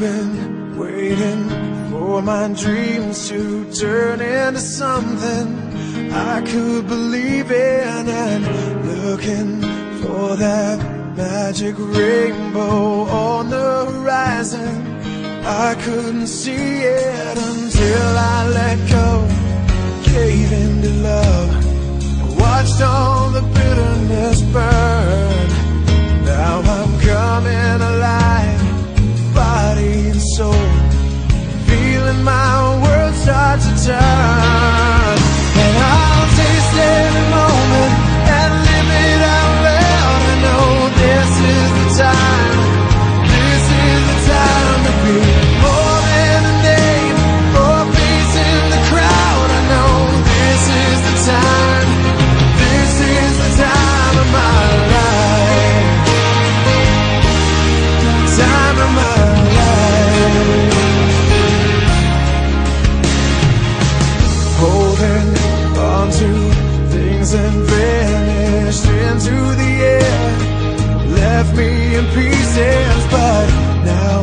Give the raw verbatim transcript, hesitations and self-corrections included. been waiting for my dreams to turn into something I could believe in, and looking for that magic rainbow on the horizon. I couldn't see it until I let go, gave in to love, watched all the bitterness burn. Now I'm coming alive, body and soul, feeling my world start to turn. And I'll taste every moment and live it out loud. I know this is the time. And vanished into the air, left me in pieces, but now